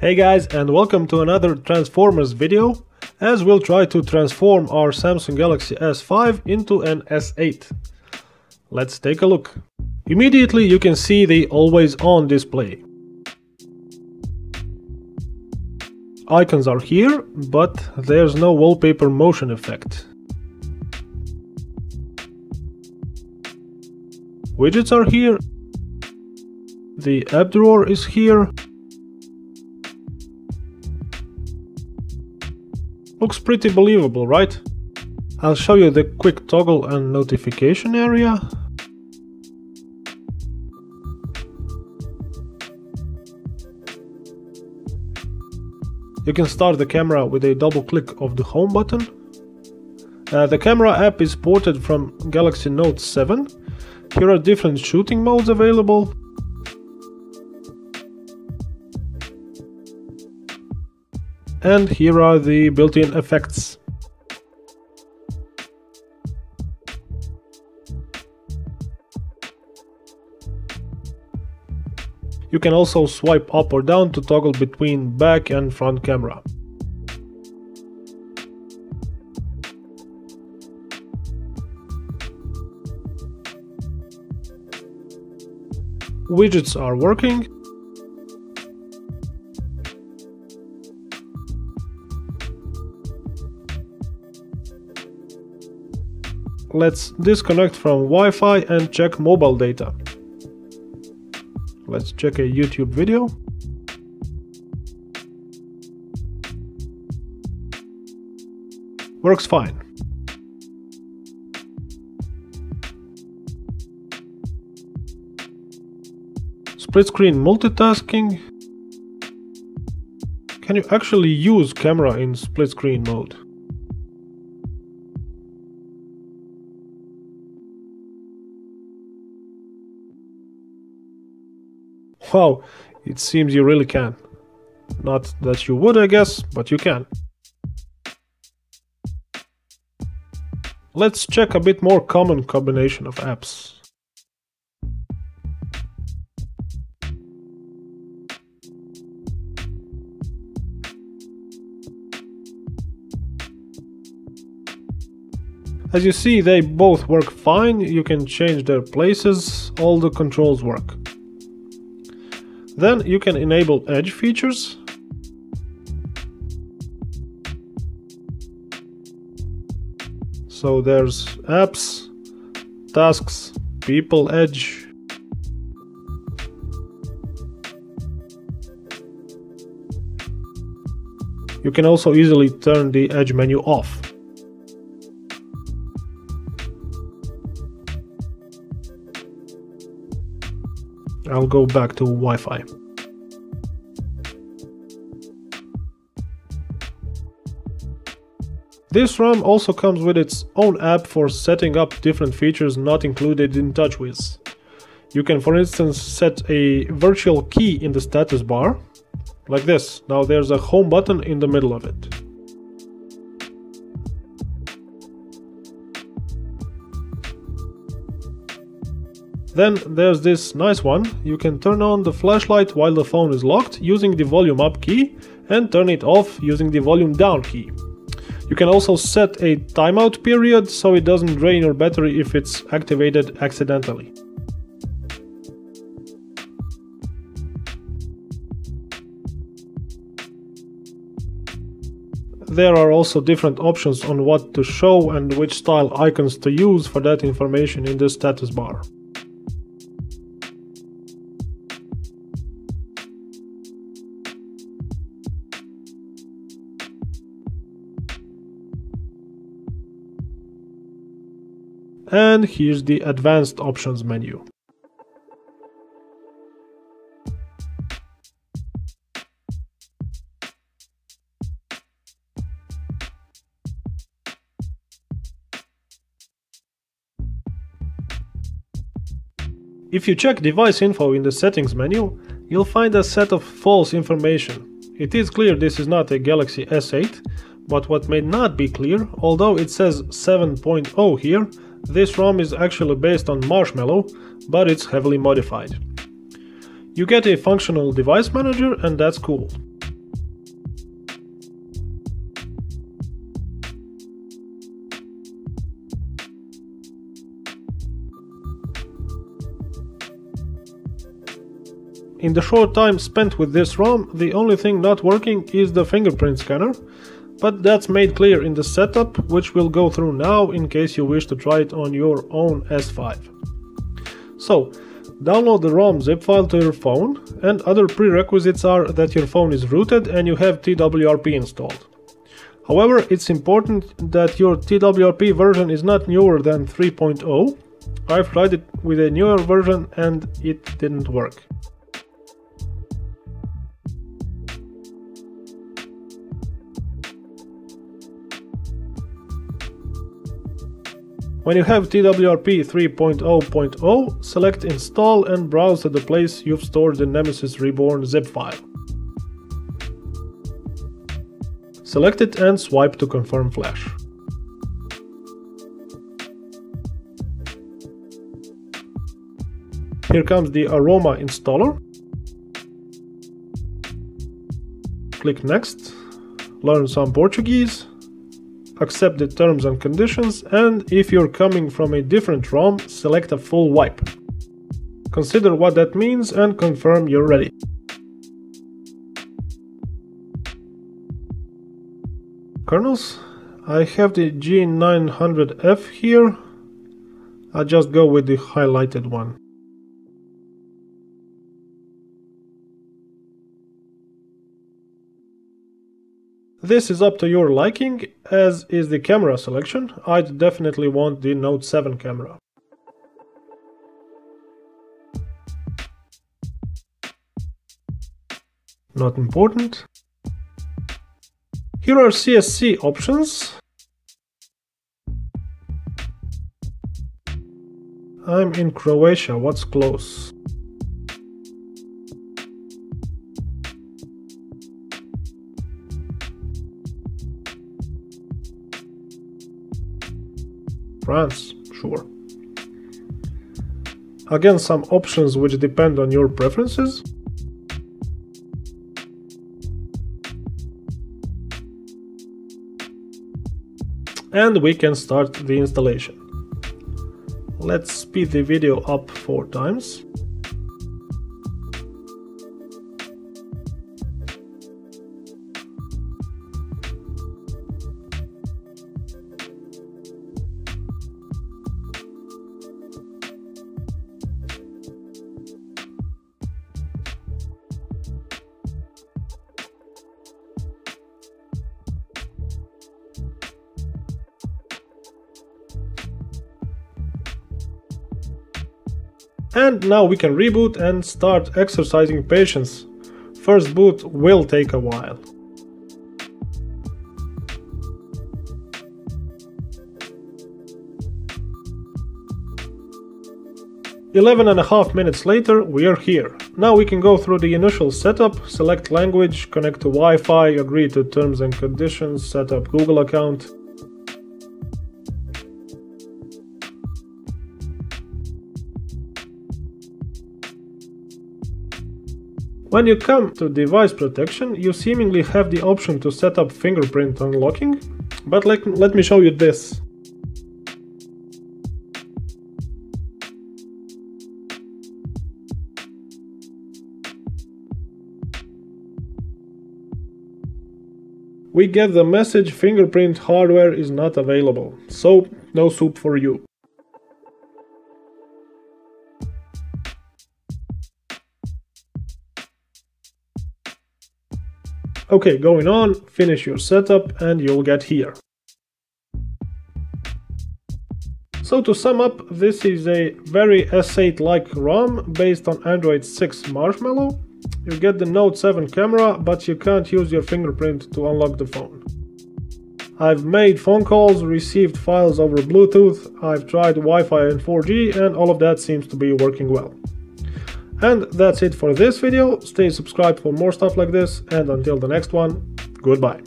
Hey guys, and welcome to another Transformers video, as we'll try to transform our Samsung Galaxy S5 into an S8. Let's take a look. Immediately you can see the always on display. Icons are here, but there's no wallpaper motion effect. Widgets are here. The app drawer is here. Looks pretty believable, right? I'll show you the quick toggle and notification area. You can start the camera with a double click of the home button. The camera app is ported from Galaxy Note 7. Here are different shooting modes available. And here are the built-in effects. You can also swipe up or down to toggle between back and front camera. Widgets are working. Let's disconnect from Wi-Fi and check mobile data. Let's check a YouTube video. Works fine. Split screen multitasking. Can you actually use camera in split screen mode? Wow, it seems you really can. Not that you would, I guess, but you can. Let's check a bit more common combination of apps. As you see, they both work fine. You can change their places, all the controls work. Then you can enable edge features. So there's apps, tasks, people edge. You can also easily turn the edge menu off. I'll go back to Wi-Fi. This ROM also comes with its own app for setting up different features not included in TouchWiz. You can, for instance, set a virtual key in the status bar, like this. Now there's a home button in the middle of it. Then there's this nice one. You can turn on the flashlight while the phone is locked using the volume up key and turn it off using the volume down key. You can also set a timeout period so it doesn't drain your battery if it's activated accidentally. There are also different options on what to show and which style icons to use for that information in the status bar. And here's the advanced options menu. If you check device info in the settings menu, you'll find a set of false information. It is clear this is not a Galaxy S8, but what may not be clear, although it says 7.0 here, this ROM is actually based on Marshmallow, but it's heavily modified. You get a functional device manager, and that's cool. In the short time spent with this ROM, the only thing not working is the fingerprint scanner, but that's made clear in the setup, which we'll go through now in case you wish to try it on your own S5. So, download the ROM zip file to your phone, and other prerequisites are that your phone is rooted and you have TWRP installed. However, it's important that your TWRP version is not newer than 3.0. I've tried it with a newer version and it didn't work. When you have TWRP 3.0.0, select Install and browse to the place you've stored the Nemesis Reborn zip file. Select it and swipe to confirm flash. Here comes the Aroma installer. Click Next, learn some Portuguese, accept the terms and conditions, and if you're coming from a different ROM, select a full wipe. Consider what that means and confirm you're ready. Kernels. I have the G900F here. I just go with the highlighted one. This is up to your liking, as is the camera selection. I'd definitely want the Note 7 camera. Not important. Here are CSC options. I'm in Croatia, what's close? France, sure. Again, some options which depend on your preferences. And we can start the installation. Let's speed the video up 4 times. And now we can reboot and start exercising patience. First boot will take a while. Eleven and a half minutes later, we are here. Now we can go through the initial setup, select language, connect to Wi-Fi, agree to terms and conditions, set up Google account. When you come to device protection, you seemingly have the option to set up fingerprint unlocking, but let me show you this. We get the message fingerprint hardware is not available, so no soup for you. Okay, going on, finish your setup and you'll get here. So to sum up, this is a very S8-like ROM based on Android 6 Marshmallow. You get the Note 7 camera, but you can't use your fingerprint to unlock the phone. I've made phone calls, received files over Bluetooth, I've tried Wi-Fi and 4G, and all of that seems to be working well. And that's it for this video. Stay subscribed for more stuff like this, and until the next one, goodbye.